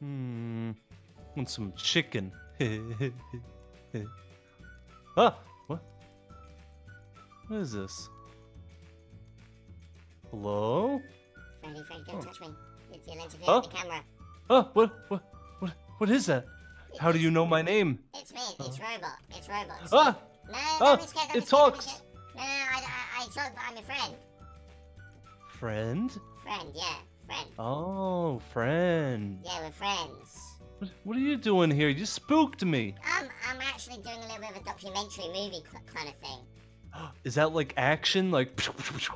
Want some chicken. Ah! What? What is this? Hello? Freddy, Freddy, don't touch me. It's the lens of the camera. Oh, what is that? How do you know my name? It's me. It's Robot. It's Robot. Ah! No, don't be scared. It talks. No, I talk, but I'm your friend. Friend? Friend, yeah. Friend. Oh, friend. Yeah, we're friends. What are you doing here? You spooked me. I'm actually doing a little bit of a documentary movie kind of thing. Is that like action? Like...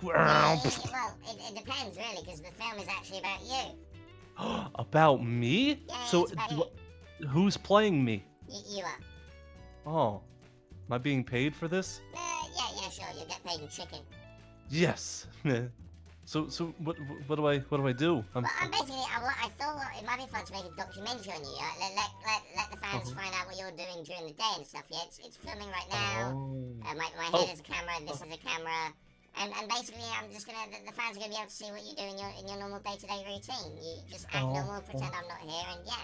well, it depends really, because the film is actually about you. About me? Yeah, so, about you. Who's playing me? You are. Oh. Am I being paid for this? Yeah, sure. You'll get paid in chicken. Yes. So what do I do? Well, basically, I thought it might be fun to make a documentary on you. Let the fans find out what you're doing during the day and stuff. Yeah, it's filming right now. My head is a camera. This is a camera. And basically, I'm just gonna the fans are gonna be able to see what you do in your normal day-to-day routine. You just act normal, pretend I'm not here, and yeah.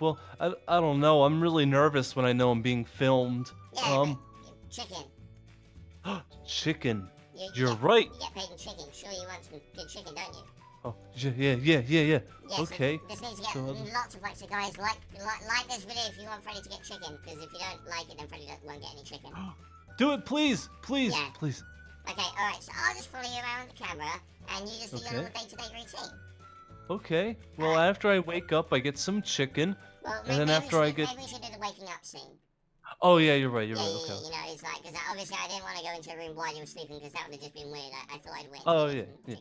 Well, I don't know. I'm really nervous when I know I'm being filmed. Yeah, chicken. Chicken. You're right. You get paid in chicken. Sure, you want some good chicken, don't you? Oh, yeah. Yeah, okay. So this needs to get lots of likes, so guys. Like this video if you want Freddy to get chicken. Because if you don't like it, then Freddy won't get any chicken. Do it, please, please, please. Okay, all right. So I'll just follow you around the camera, and you just do your little day-to-day routine. Okay, well, after I wake up, I get some chicken, and then after maybe we should do the waking up scene. Oh, yeah, you're right, okay. You know, it's like, because obviously I didn't want to go into a room while you were sleeping, because that would have just been weird. I thought I'd wake up. Oh, yeah.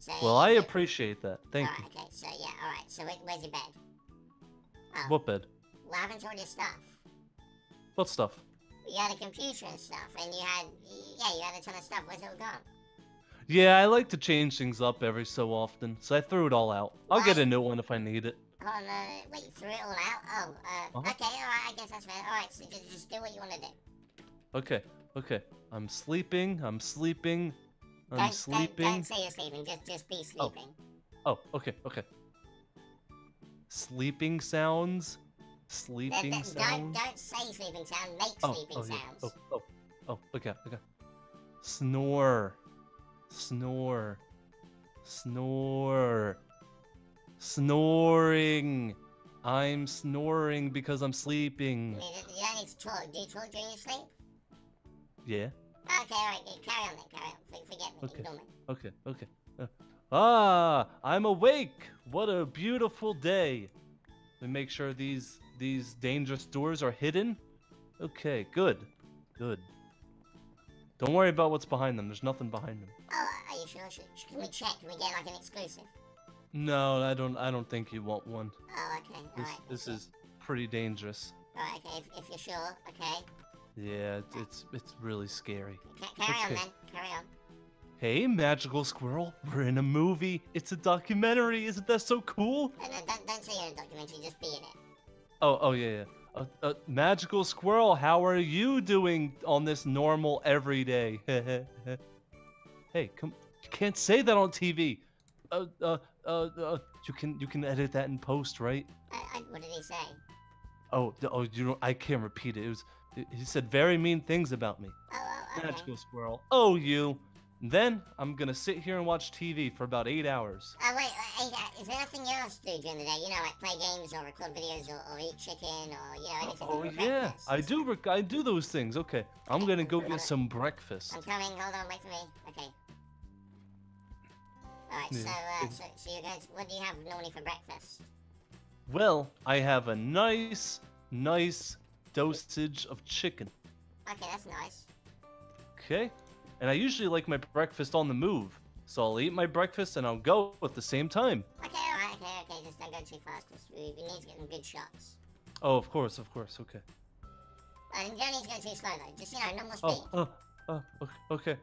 So, well, I appreciate that. Thank you. Alright, okay, so, yeah, alright. So, where's your bed? Oh. What bed? Well, I haven't told you stuff. What stuff? You had a computer and stuff, and you had a ton of stuff. Where's it all gone? Yeah, I like to change things up every so often, so I threw it all out. I'll get a new one if I need it. Oh, no, wait, you threw it all out? Oh, okay, alright, I guess that's fair. Alright, so just do what you want to do. Okay. I'm sleeping. Don't say you're sleeping, just be sleeping. Okay. Sleeping sounds? Sleeping sounds? Don't say sleeping sound, make sleeping sounds. Yeah. Okay. Snore. Snoring. I'm snoring because I'm sleeping. You don't need to talk. Do you talk during your sleep? Yeah. Okay, alright. Carry on then. Carry on. Forget me. Okay. Ignore me. Okay. I'm awake. What a beautiful day. We make sure these dangerous doors are hidden. Okay, good. Don't worry about what's behind them. There's nothing behind them. Oh, are you sure? Can we check? Can we get like an exclusive? No, I don't think you want one. Oh, okay. Alright. This is pretty dangerous. Alright, okay. If you're sure, okay. Yeah, it's really scary. Carry on, then. Carry on. Hey, Magical Squirrel. We're in a movie. It's a documentary. Isn't that so cool? No, don't say you're in a documentary. Just be in it. Oh yeah. Magical Squirrel, how are you doing on this normal everyday? Hey, you can't say that on TV. You can edit that in post, right? What did he say? Oh, you know, I can't repeat it. He said very mean things about me. Oh, okay. Magical Squirrel. Oh, you. And then I'm gonna sit here and watch TV for about 8 hours. Oh wait, is there nothing else to do during the day? You know, like play games or record videos or eat chicken or you know anything. I do those things. Okay, I'm gonna go get some breakfast. I'm coming. Hold on, wait for me. Okay. All right. So you guys, what do you have normally for breakfast? Well, I have a nice dosage of chicken. Okay, that's nice. Okay. And I usually like my breakfast on the move, so I'll eat my breakfast and I'll go at the same time. Okay, alright, okay, just don't go too fast, we need to get some good shots. Oh, of course, okay. You don't need to go too slow though, just, you know, normal speed.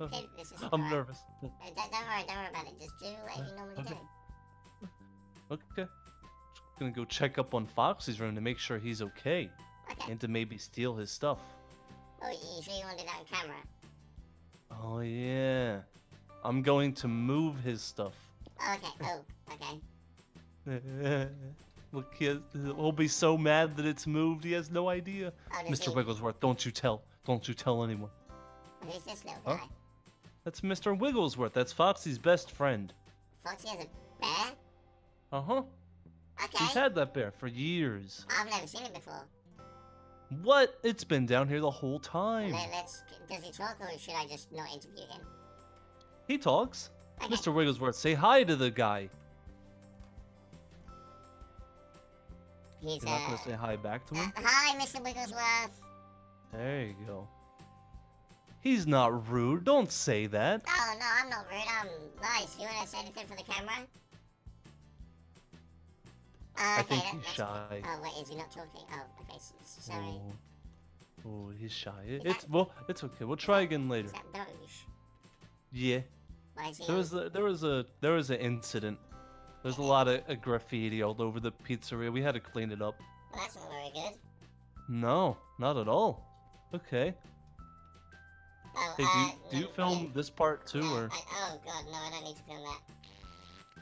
Okay, this is I'm nervous. Don't worry about it, just do what you normally do. Okay, just gonna go check up on Foxy's room to make sure he's okay. And to maybe steal his stuff. Oh, you sure you want to do that on camera? Oh, yeah. I'm going to move his stuff. Oh, okay. Look, he'll be so mad that it's moved, he has no idea. Oh, Mr. Wigglesworth, don't you tell anyone. Who's this little guy? That's Mr. Wigglesworth, that's Foxy's best friend. Foxy has a bear? Uh-huh. Okay. He's had that bear for years. I've never seen it before. What? It's been down here the whole time. Does he talk, or should I just not interview him? He talks. Okay. Mr. Wigglesworth, say hi to the guy. He's not going to say hi back to him? Hi, Mr. Wigglesworth. There you go. He's not rude. Don't say that. Oh, no, I'm not rude. I'm nice. You want to say anything for the camera? I think he's shy. Oh, wait, is he not talking? Oh, okay, sorry. Oh, he's shy. It's okay. We'll try again later. Is that Doge? Yeah. There was an incident. There's a lot of graffiti all over the pizzeria. We had to clean it up. Well, that's not very good. No, not at all. Okay. Oh, hey, do you film this part too, or? Oh god, no, I don't need to film that.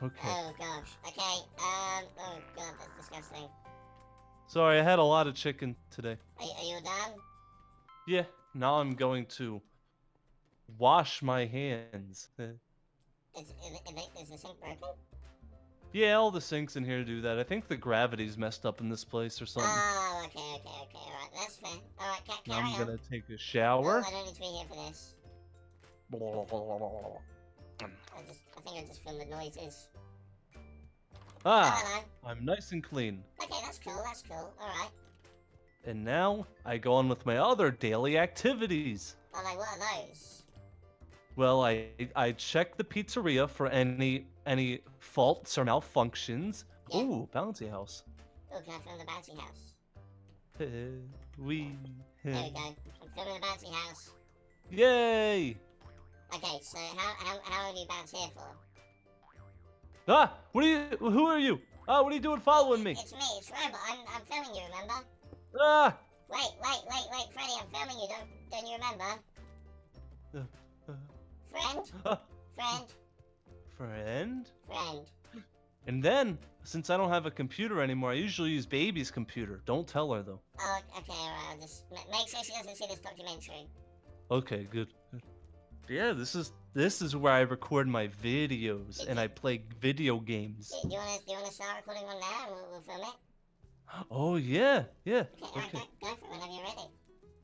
Okay. Oh gosh. Okay. Oh god, that's disgusting. Sorry, I had a lot of chicken today. Are you done? Yeah. Now I'm going to wash my hands. Is the sink broken? Yeah, all the sinks in here do that. I think the gravity's messed up in this place or something. Oh, okay. Alright, that's fair. Alright, carry on. I'm gonna take a shower. No, I don't need to be here for this. I think I just filmed the noises. Ah! I'm nice and clean. Okay, that's cool. Alright. And now, I go on with my other daily activities. Oh, like, what are those? Well, I check the pizzeria for any faults or malfunctions. Yeah. Ooh, bouncy house. Ooh, can I film the bouncy house? There we go. I'm filming the bouncy house. Yay! Okay, so how long do you bounce here for? Ah! Who are you? Ah, what are you doing following me? It's me, it's Robot. I'm filming you, remember? Ah! Wait, Freddy, I'm filming you. Don't you remember? Friend? Friend. And then, since I don't have a computer anymore, I usually use Baby's computer. Don't tell her, though. Oh, okay, alright. Just make sure she doesn't see this documentary. Okay, good. Yeah, this is where I record my videos, and I play video games. Do you wanna start recording one now, and we'll film it? Oh, yeah. Okay. Go for it whenever you're ready.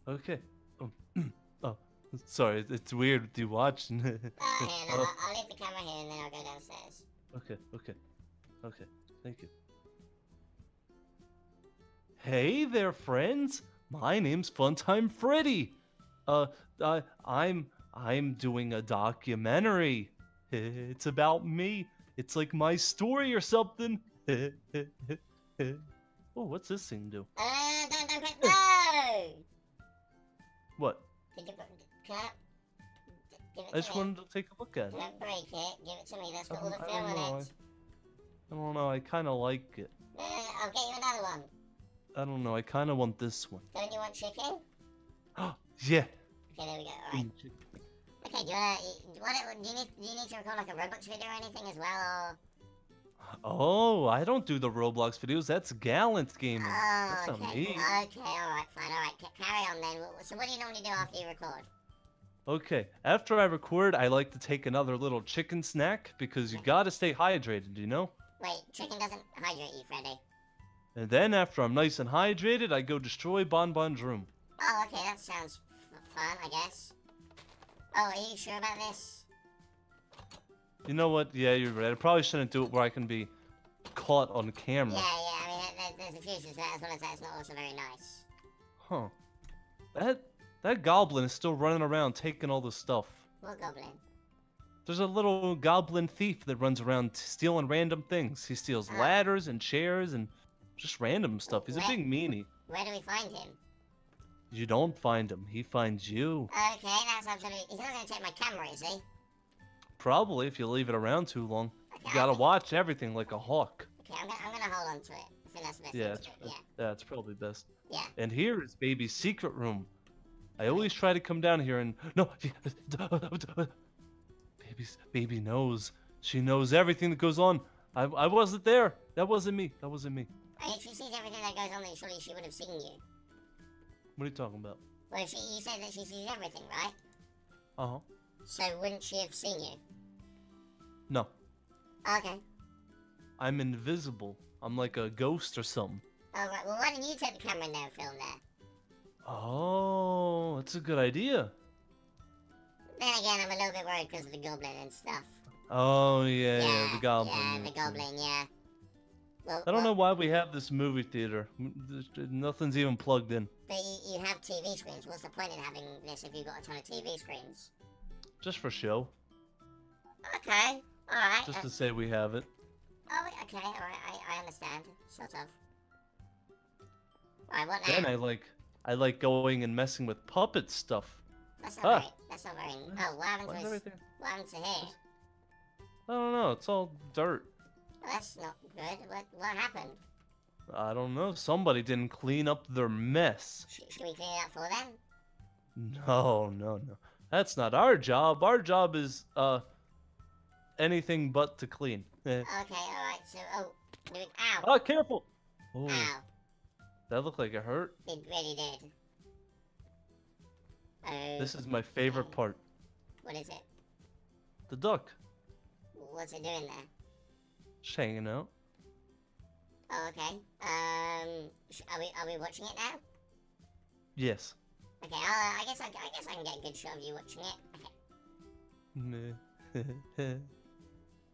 Okay. Oh, sorry, it's weird with you watching. I'll leave the camera here, and then I'll go downstairs. Okay, thank you. Hey there, friends! My name's Funtime Freddy! I'm doing a documentary. It's about me. It's like my story or something. Oh, what's this thing do? Don't no! What? Did you cut? I just wanted to take a look at it. Don't break it. Give it to me. That's got all the film on it. I don't know. I kind of like it. No, I'll get you another one. I don't know. I kind of want this one. Don't you want chicken? Oh, yeah. Okay, there we go. All right. Okay, do you need to record like a Roblox video or anything as well? Or... Oh, I don't do the Roblox videos. That's Gallant Gaming. Oh, that's okay, alright, fine, alright. Carry on then. So what do you normally do after you record? Okay, after I record, I like to take another little chicken snack because you gotta stay hydrated, you know? Wait, chicken doesn't hydrate you, Freddy. And then after I'm nice and hydrated, I go destroy Bon Bon's room. Oh, okay, that sounds fun, I guess. Oh, are you sure about this? You know what? Yeah, you're right. I probably shouldn't do it where I can be caught on camera. Yeah, I mean, there's a future to that, as well as that. It's not also very nice. Huh. That goblin is still running around taking all the stuff. What goblin? There's a little goblin thief that runs around stealing random things. He steals ladders and chairs and just random stuff. He's a big meanie. Where do we find him? You don't find him. He finds you. Okay, that's absolutely... He's not going to take my camera, is he? Probably, if you leave it around too long. Okay, you gotta watch everything like a hawk. Okay, I'm gonna hold on to it. I think that's the best thing to do. Yeah, it's probably best. Yeah. And here is Baby's secret room. I always try to come down here and... No! Baby knows. She knows everything that goes on. I wasn't there. That wasn't me. That wasn't me. And if she sees everything that goes on, then surely she would have seen you. What are you talking about? Well, you said that she sees everything, right? Uh-huh. So wouldn't she have seen you? No. Okay. I'm invisible. I'm like a ghost or something. All right. Well, why don't you take the camera and then film that? Oh, that's a good idea. Then again, I'm a little bit worried because of the goblin and stuff. Oh, yeah, the goblin. Yeah, the goblin, yeah. Well, I don't know why we have this movie theater. Nothing's even plugged in. But you have TV screens. What's the point in having this if you've got a ton of TV screens? Just for show. Okay, alright. Just to say we have it. Oh, okay, alright, I understand. Sort of. Alright, what now? Then I like going and messing with puppet stuff. That's not right. That's not very... Oh, what happened to here? I don't know. It's all dirt. Well, that's not good. What happened? I don't know. Somebody didn't clean up their mess. Should we clean it up for them? No, no, no. That's not our job. Our job is, anything but to clean. Okay, alright. So, ow. Oh, careful. Oh. Ow. That looked like it hurt. It really did. This is my favorite part. What is it? The duck. What's it doing there? Just hanging out. Oh, okay. Are we watching it now? Yes. Okay. I guess I can get a good shot of you watching it.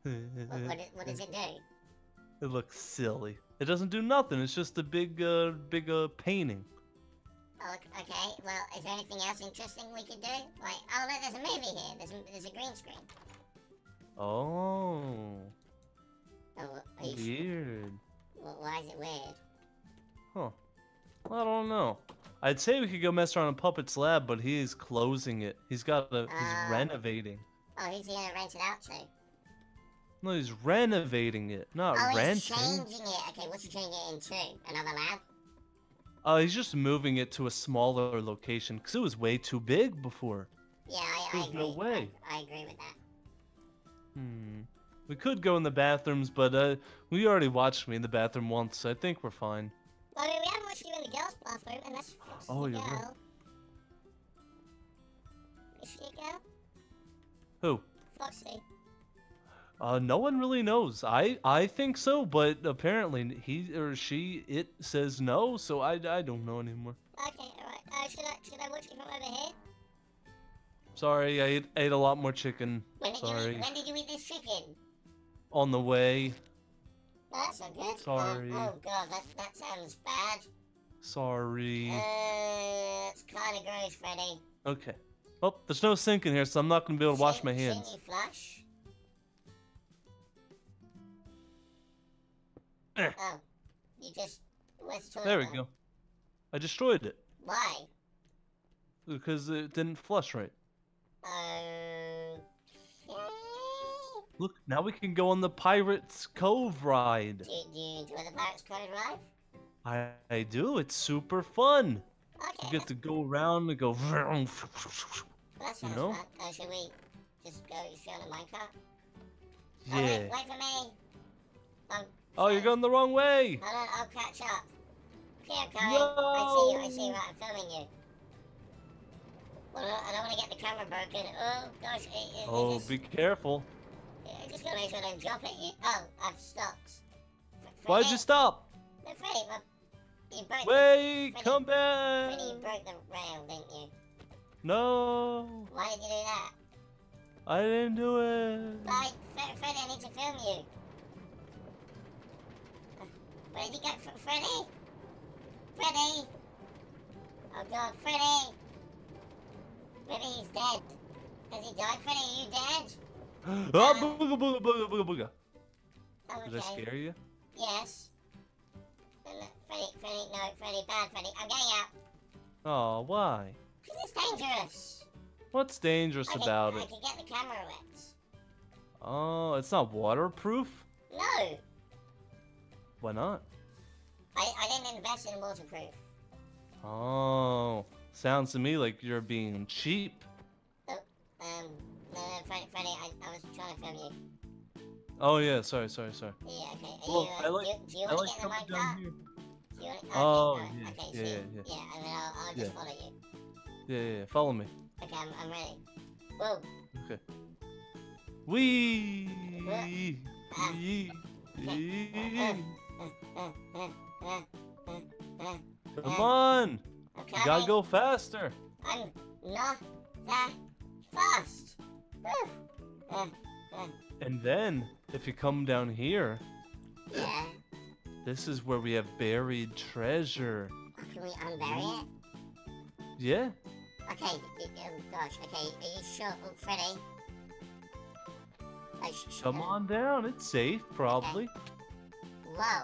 Okay. What does it do? It looks silly. It doesn't do nothing. It's just a big painting. Oh, okay, well, is there anything else interesting we could do? Like, oh look, there's a movie here. There's a green screen. Oh. Weird. Well, why is it weird? Huh. Well, I don't know. I'd say we could go mess around in Puppet's lab, but he is closing it. He's renovating. Oh, who's he gonna rent it out to? No, he's renovating it, not renting. Oh, he's changing it. Okay, what's he changing it into? Another lab? He's just moving it to a smaller location because it was way too big before. Yeah, I agree. There's no way. I agree with that. Hmm. We could go in the bathrooms, but we already watched me in the bathroom once, so I think we're fine. Well, I mean, we haven't watched you in the girls' bathroom, and that's just right. Is she a girl? Who? Foxy. No one really knows. I think so, but apparently he or she says no, so I don't know anymore. Okay, alright. Should I watch it from over here? Sorry, I ate a lot more chicken. When did you eat this chicken? On the way. That's not good. Sorry. Oh god, that sounds bad. Sorry. It's kind of gross, Freddy. Okay. Well, there's no sink in here, so I'm not gonna be able to wash my hands. Shouldn't you flush? Oh, you just... Where's the toilet? There we go. I destroyed it. Why? Because it didn't flush right. Look, now we can go on the Pirate's Cove ride. Do you enjoy the Pirate's Cove ride? I do. It's super fun. Okay. You get to go around and go... Well, that sounds fun. Should we just go on a minecart? Yeah. Oh, wait for me. Oh, you're going the wrong way! Hold on, I'll catch up. Okay, I'm coming. No. I see you, right, I'm filming you. Well, I don't want to get the camera broken. Oh, gosh, be careful. I just gotta make sure I don't drop it. Oh, I've stopped. Why'd you stop? No, Freddy, you broke come back! Freddy, you broke the rail, didn't you? No! Why did you do that? I didn't do it! Like, Freddy, I need to film you. Where did you go from Freddy? Freddy! Oh god, Freddy! Maybe he's dead. Has he died, Freddy? Are you dead? Oh, booga booga booga booga booga. Oh, okay. Did I scare you? Yes. Freddy, no, Freddy, bad Freddy. I'm getting out. Oh, why? Because it's dangerous. What's dangerous about it? I can get the camera wet. Oh, it's not waterproof? No. Why not? I didn't invest in waterproof. Oh, sounds to me like you're being cheap. Oh, no, Freddy, I was trying to film you. Oh yeah, sorry. Yeah, okay. Do you want to get in the Minecraft? Okay, yeah. And then I'll just follow you. Yeah, follow me. Okay, I'm ready. Whoa. Okay. Wee. Come on! Okay. You gotta go faster. I'm not that fast. And then, if you come down here, yeah. This is where we have buried treasure. Oh, can we unbury it? Yeah. Okay. Oh gosh. Okay. Are you sure, Freddy? Come on down. It's safe, probably. Okay. Whoa.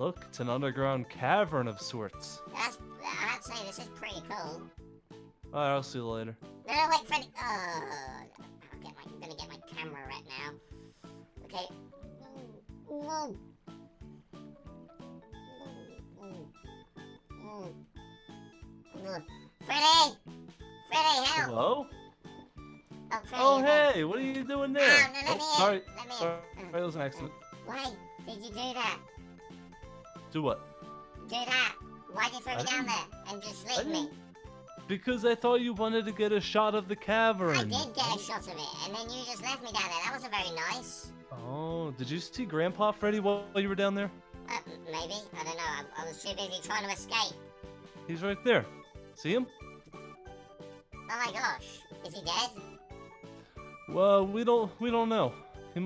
Look, it's an underground cavern of sorts. I'd say this is pretty cool. Alright, I'll see you later. No, wait, Freddy. Oh, I'm gonna get my camera right now. Okay. Whoa. Freddy! Freddy, help! Hello? Oh, Freddy, hey, what are you doing there? Oh, no, sorry, that was an accident. Why did you do that? Do what? Do that. Why did you throw me down there and just leave me? Because I thought you wanted to get a shot of the cavern. I did get a shot of it, and then you just left me down there. That wasn't very nice. Oh, did you see Grandpa Freddy while you were down there? Maybe. I don't know. I was too busy trying to escape. He's right there. See him? Oh my gosh. Is he dead? Well, we don't know.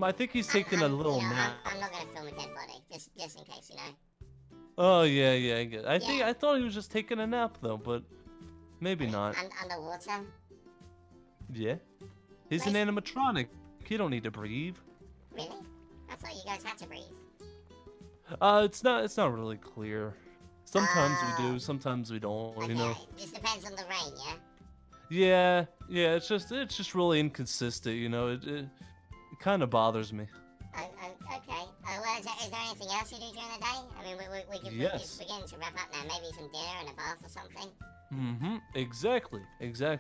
I think he's taking a little nap. I'm not gonna film a dead body, just in case, you know. Oh yeah, I get. I thought he was just taking a nap though, but maybe not. Underwater. Yeah, he's an animatronic. He don't need to breathe. Really? I thought you guys had to breathe. It's not really clear. Sometimes we do, sometimes we don't. Okay. You know. It just depends on the rain, yeah. Yeah. It's just really inconsistent, you know. It kind of bothers me. Is there anything else you do during the day? I mean, we can begin to wrap up now. Maybe some dinner and a bath or something. Mm-hmm. Exactly. Right.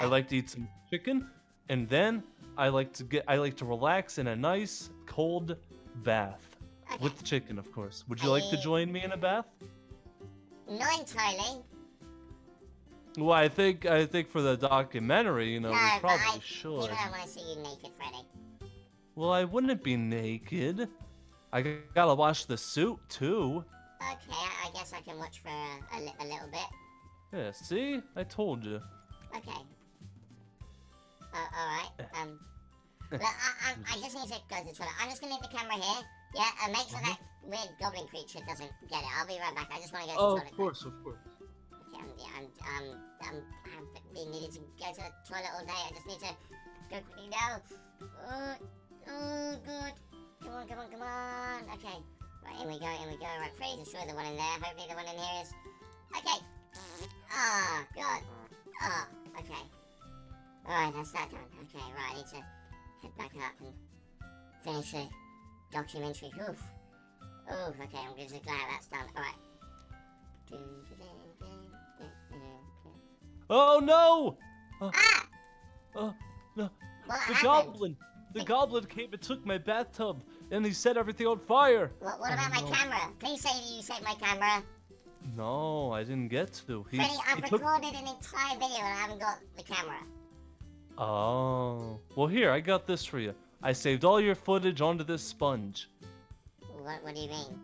I like to eat some chicken, and then I like to relax in a nice cold bath with the chicken, of course. Would you like to join me in a bath? Not entirely. Well, I think for the documentary, you know, we probably should. People don't want to see you naked, Freddy. Well, I wouldn't be naked. I gotta watch the suit, too. Okay, I guess I can watch for a little bit. Yeah, see? I told you. Okay. Alright. Look, I just need to go to the toilet. I'm just gonna leave the camera here. Yeah, and make sure that weird goblin creature doesn't get it. I'll be right back. I just wanna go to the toilet. Of course. Okay, I'm being needed to go to the toilet all day. I just need to go quickly now. Oh, God. Come on. Okay. Right, in we go. Right, Freddy's sure the one in there. Hopefully the one in here is... Okay. Oh, God. Oh, okay. Alright, that's that done. Okay, right, I need to head back up and finish the documentary. Oof, okay, I'm just glad that's done. Alright. Oh, no! No. What happened? The goblin came and took my bathtub, and he set everything on fire. What about my camera? Please say you saved my camera. No, I didn't get to. Freddy, I've recorded an entire video and I haven't got the camera. Oh. Well, here, I got this for you. I saved all your footage onto this sponge. What do you mean?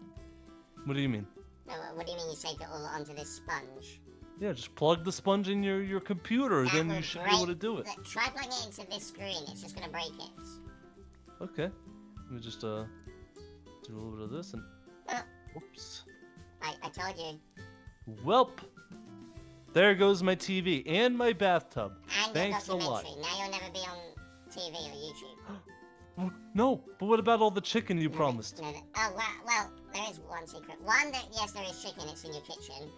What do you mean? No, what do you mean you saved it all onto this sponge? Yeah, just plug the sponge in your computer, then you should be able to do it. Try plugging it into this screen, it's just gonna break it. Okay. Let me just do a little bit of this and... Whoops. I told you. Welp. There goes my TV and my bathtub. And thanks a lot. Now you'll never be on TV or YouTube. No, but what about all the chicken you promised? Well, there is one secret. One, yes, there is chicken, it's in your kitchen.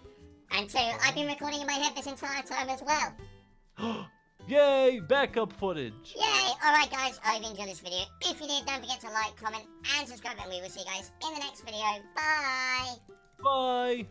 And two, I've been recording in my head this entire time as well. Yay! Backup footage! Yay! Alright guys, I hope you enjoyed this video. If you did, don't forget to like, comment, and subscribe, and we will see you guys in the next video. Bye! Bye!